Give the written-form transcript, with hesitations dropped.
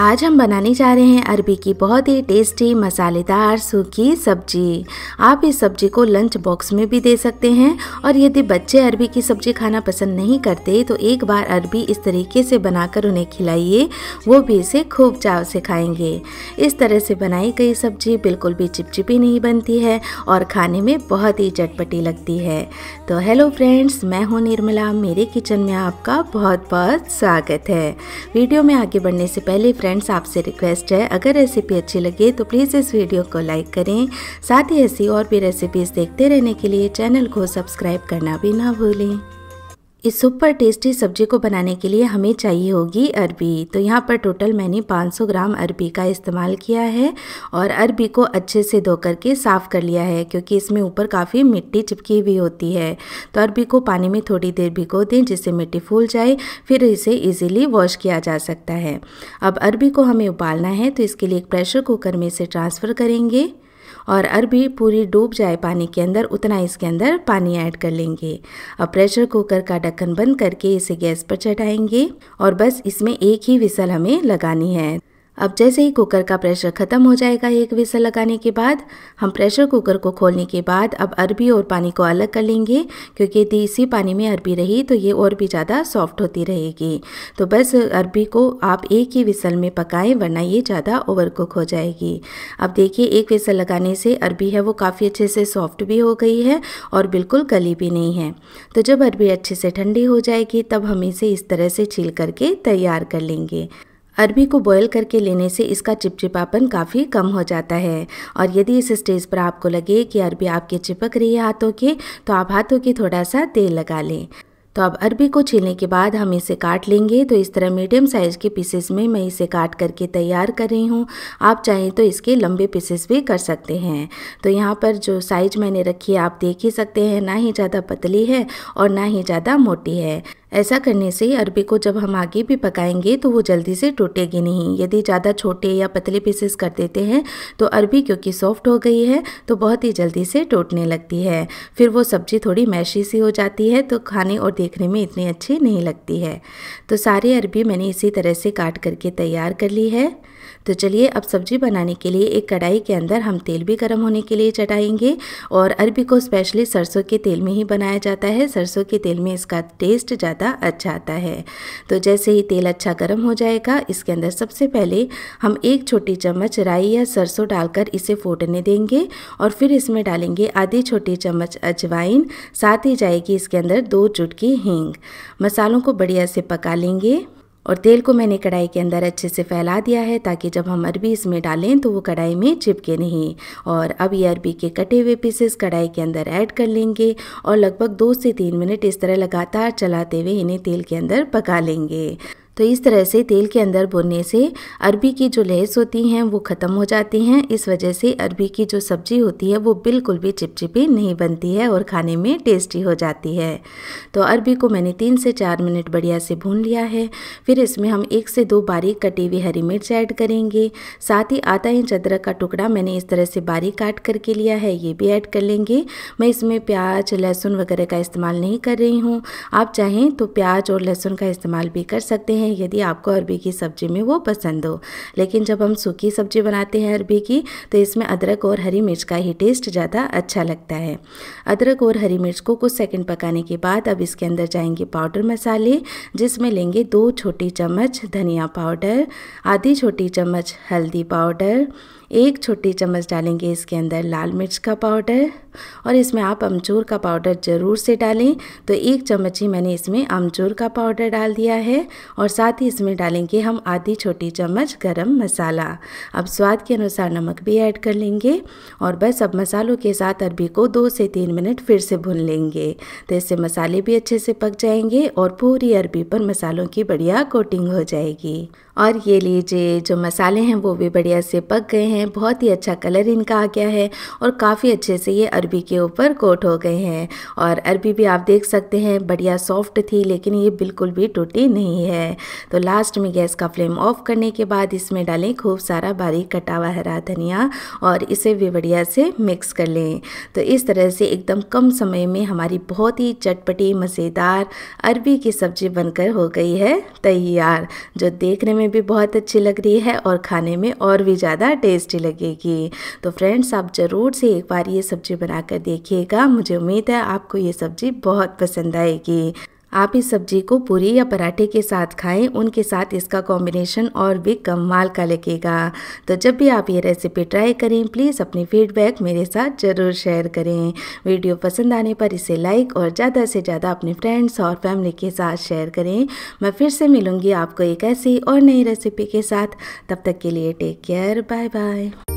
आज हम बनाने जा रहे हैं अरबी की बहुत ही टेस्टी मसालेदार सूखी सब्जी। आप इस सब्जी को लंच बॉक्स में भी दे सकते हैं और यदि बच्चे अरबी की सब्जी खाना पसंद नहीं करते तो एक बार अरबी इस तरीके से बनाकर उन्हें खिलाइए, वो भी इसे खूब चाव से खाएंगे। इस तरह से बनाई गई सब्जी बिल्कुल भी चिपचिपी नहीं बनती है और खाने में बहुत ही चटपटी लगती है। तो हेलो फ्रेंड्स, मैं हूँ निर्मला, मेरे किचन में आपका बहुत बहुत स्वागत है। वीडियो में आगे बढ़ने से पहले फ्रेंड्स आपसे रिक्वेस्ट है, अगर रेसिपी अच्छी लगे तो प्लीज़ इस वीडियो को लाइक करें, साथ ही ऐसी और भी रेसिपीज़ देखते रहने के लिए चैनल को सब्सक्राइब करना भी ना भूलें। इस सुपर टेस्टी सब्जी को बनाने के लिए हमें चाहिए होगी अरबी। तो यहाँ पर टोटल मैंने 500 ग्राम अरबी का इस्तेमाल किया है और अरबी को अच्छे से धो करके साफ़ कर लिया है, क्योंकि इसमें ऊपर काफ़ी मिट्टी चिपकी हुई होती है। तो अरबी को पानी में थोड़ी देर भिगो दें जिससे मिट्टी फूल जाए, फिर इसे ईजिली वॉश किया जा सकता है। अब अरबी को हमें उबालना है, तो इसके लिए एक प्रेशर कुकर में इसे ट्रांसफ़र करेंगे और अरबी पूरी डूब जाए पानी के अंदर, उतना इसके अंदर पानी ऐड कर लेंगे। अब प्रेशर कुकर का ढक्कन बंद करके इसे गैस पर चढ़ाएंगे और बस इसमें एक ही विसल हमें लगानी है। अब जैसे ही कुकर का प्रेशर ख़त्म हो जाएगा, एक विसल लगाने के बाद हम प्रेशर कुकर को खोलने के बाद अब अरबी और पानी को अलग कर लेंगे, क्योंकि यदि इसी पानी में अरबी रही तो ये और भी ज़्यादा सॉफ्ट होती रहेगी। तो बस अरबी को आप एक ही विसल में पकाएं, वरना ये ज़्यादा ओवर कुक हो जाएगी। अब देखिए, एक विसल लगाने से अरबी है वो काफ़ी अच्छे से सॉफ्ट भी हो गई है और बिल्कुल गली भी नहीं है। तो जब अरबी अच्छे से ठंडी हो जाएगी तब हम इसे इस तरह से छील करके तैयार कर लेंगे। अरबी को बॉयल करके लेने से इसका चिपचिपापन काफ़ी कम हो जाता है और यदि इस स्टेज पर आपको लगे कि अरबी आपके चिपक रही है हाथों के, तो आप हाथों की थोड़ा सा तेल लगा लें। तो अब अरबी को छीलने के बाद हम इसे काट लेंगे। तो इस तरह मीडियम साइज़ के पीसेस में मैं इसे काट करके तैयार कर रही हूँ। आप चाहें तो इसके लंबे पीसेस भी कर सकते हैं। तो यहाँ पर जो साइज़ मैंने रखी है आप देख ही सकते हैं, ना ही ज़्यादा पतली है और ना ही ज़्यादा मोटी है। ऐसा करने से अरबी को जब हम आगे भी पकाएंगे तो वो जल्दी से टूटेगी नहीं। यदि ज़्यादा छोटे या पतले पीसेस कर देते हैं तो अरबी क्योंकि सॉफ्ट हो गई है तो बहुत ही जल्दी से टूटने लगती है, फिर वो सब्ज़ी थोड़ी मैशी सी हो जाती है, तो खाने और देखने में इतनी अच्छी नहीं लगती है। तो सारी अरबी मैंने इसी तरह से काट करके तैयार कर ली है। तो चलिए, अब सब्जी बनाने के लिए एक कढ़ाई के अंदर हम तेल भी गर्म होने के लिए चढ़ाएंगे और अरबी को स्पेशली सरसों के तेल में ही बनाया जाता है। सरसों के तेल में इसका टेस्ट ज़्यादा अच्छा आता है। तो जैसे ही तेल अच्छा गर्म हो जाएगा, इसके अंदर सबसे पहले हम एक छोटी चम्मच राई या सरसों डालकर इसे फूटने देंगे और फिर इसमें डालेंगे आधी छोटी चम्मच अजवाइन, साथ ही जाएगी इसके अंदर 2 चुटकी हींग। मसालों को बढ़िया से पका लेंगे और तेल को मैंने कढ़ाई के अंदर अच्छे से फैला दिया है ताकि जब हम अरबी इसमें डालें तो वो कढ़ाई में चिपके नहीं। और अब ये अरबी के कटे हुए पीसेस कढ़ाई के अंदर ऐड कर लेंगे और लगभग 2 से 3 मिनट इस तरह लगातार चलाते हुए इन्हें तेल के अंदर पका लेंगे। तो इस तरह से तेल के अंदर भुनने से अरबी की जो लहस होती हैं वो ख़त्म हो जाती हैं। इस वजह से अरबी की जो सब्ज़ी होती है वो बिल्कुल भी चिपचिपी नहीं बनती है और खाने में टेस्टी हो जाती है। तो अरबी को मैंने 3 से 4 मिनट बढ़िया से भून लिया है। फिर इसमें हम 1 से 2 बारीक कटी हुई हरी मिर्च ऐड करेंगे, साथ ही आधा इंच अदरक का टुकड़ा मैंने इस तरह से बारीक काट करके लिया है, ये भी ऐड कर लेंगे। मैं इसमें प्याज लहसुन वगैरह का इस्तेमाल नहीं कर रही हूँ, आप चाहें तो प्याज और लहसुन का इस्तेमाल भी कर सकते हैं यदि आपको अरबी की सब्जी में वो पसंद हो। लेकिन जब हम सूखी सब्जी बनाते हैं अरबी की तो इसमें अदरक और हरी मिर्च का ही टेस्ट ज़्यादा अच्छा लगता है। अदरक और हरी मिर्च को कुछ सेकंड पकाने के बाद अब इसके अंदर जाएंगे पाउडर मसाले, जिसमें लेंगे 2 छोटी चम्मच धनिया पाउडर, आधी छोटी चम्मच हल्दी पाउडर, 1 छोटी चम्मच डालेंगे इसके अंदर लाल मिर्च का पाउडर और इसमें आप अमचूर का पाउडर ज़रूर से डालें। तो 1 चम्मच ही मैंने इसमें अमचूर का पाउडर डाल दिया है और साथ ही इसमें डालेंगे हम आधी छोटी चम्मच गरम मसाला। अब स्वाद के अनुसार नमक भी ऐड कर लेंगे और बस अब मसालों के साथ अरबी को 2 से 3 मिनट फिर से भून लेंगे। तो इससे मसाले भी अच्छे से पक जाएंगे और पूरी अरबी पर मसालों की बढ़िया कोटिंग हो जाएगी। और ये लीजिए, जो मसाले हैं वो भी बढ़िया से पक गए हैं। हैं, बहुत ही अच्छा कलर इनका आ गया है और काफ़ी अच्छे से ये अरबी के ऊपर कोट हो गए हैं। और अरबी भी आप देख सकते हैं बढ़िया सॉफ्ट थी, लेकिन ये बिल्कुल भी टूटी नहीं है। तो लास्ट में गैस का फ्लेम ऑफ करने के बाद इसमें डालें खूब सारा बारीक कटा हुआ हरा धनिया और इसे भी बढ़िया से मिक्स कर लें। तो इस तरह से एकदम कम समय में हमारी बहुत ही चटपटी मज़ेदार अरबी की सब्ज़ी बनकर हो गई है तैयार, जो देखने में भी बहुत अच्छी लग रही है और खाने में और भी ज़्यादा टेस्टी लगेगी। तो फ्रेंड्स, आप ज़रूर से एक बार ये सब्ज़ी बनाकर देखिएगा, मुझे उम्मीद है आपको ये सब्ज़ी बहुत पसंद आएगी। आप इस सब्जी को पूरी या पराठे के साथ खाएं, उनके साथ इसका कॉम्बिनेशन और भी कमाल का लगेगा। तो जब भी आप ये रेसिपी ट्राई करें, प्लीज़ अपनी फीडबैक मेरे साथ ज़रूर शेयर करें। वीडियो पसंद आने पर इसे लाइक और ज़्यादा से ज़्यादा अपने फ्रेंड्स और फैमिली के साथ शेयर करें। मैं फिर से मिलूँगी आपको एक ऐसी और नई रेसिपी के साथ, तब तक के लिए टेक केयर, बाय बाय।